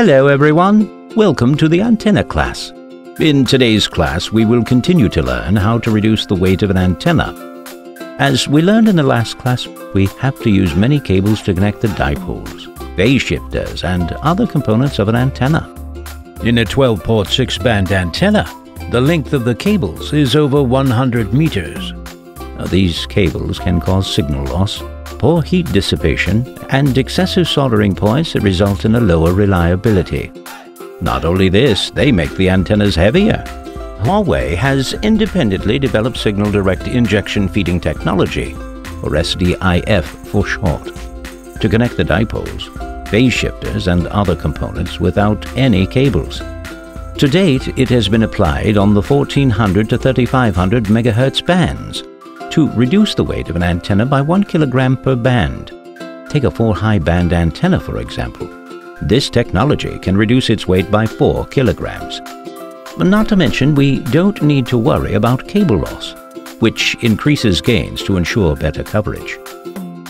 Hello everyone, welcome to the antenna class. In today's class we will continue to learn how to reduce the weight of an antenna. As we learned in the last class, we have to use many cables to connect the dipoles, phase shifters and other components of an antenna. In a 12-port 6-band antenna, the length of the cables is over 100 meters. These cables can cause signal loss, poor heat dissipation, and excessive soldering points that result in a lower reliability. Not only this, they make the antennas heavier. Huawei has independently developed Signal Direct Injection Feeding Technology, or SDIF for short, to connect the dipoles, phase shifters and other components without any cables. To date, it has been applied on the 1400 to 3500 MHz bands to reduce the weight of an antenna by 1 kg per band. Take a 4 high-band antenna, for example. This technology can reduce its weight by 4 kilograms. Not to mention, we don't need to worry about cable loss, which increases gains to ensure better coverage.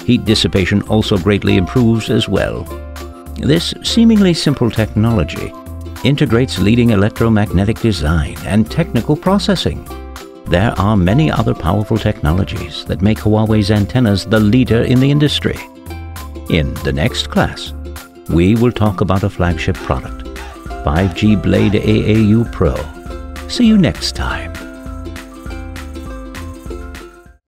Heat dissipation also greatly improves as well. This seemingly simple technology integrates leading electromagnetic design and technical processing. There are many other powerful technologies that make Huawei's antennas the leader in the industry. In the next class, we will talk about a flagship product, 5G Blade AAU Pro. See you next time.